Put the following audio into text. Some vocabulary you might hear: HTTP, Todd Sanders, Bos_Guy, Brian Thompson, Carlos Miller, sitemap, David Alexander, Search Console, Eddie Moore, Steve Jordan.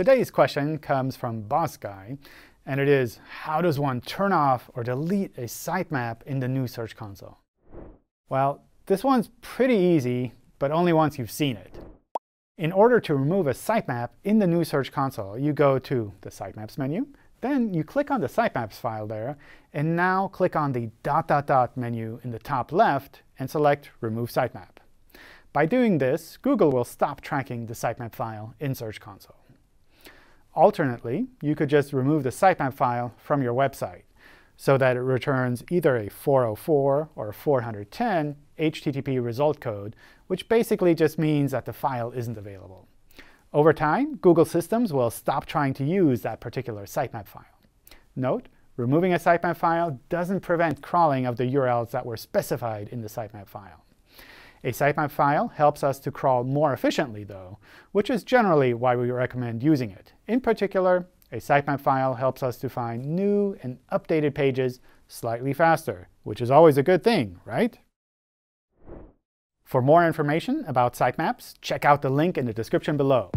Today's question comes from Bos_Guy, and it is, how does one turn off or delete a sitemap in the new Search Console? Well, this one's pretty easy, but only once you've seen it. In order to remove a sitemap in the new Search Console, you go to the Sitemaps menu, then you click on the Sitemaps file there, and now click on the ... menu in the top left and select Remove Sitemap. By doing this, Google will stop tracking the sitemap file in Search Console. Alternately, you could just remove the sitemap file from your website so that it returns either a 404 or 410 HTTP result code, which basically just means that the file isn't available. Over time, Google systems will stop trying to use that particular sitemap file. Note, removing a sitemap file doesn't prevent crawling of the URLs that were specified in the sitemap file. A sitemap file helps us to crawl more efficiently, though, which is generally why we recommend using it. In particular, a sitemap file helps us to find new and updated pages slightly faster, which is always a good thing, right? For more information about sitemaps, check out the link in the description below.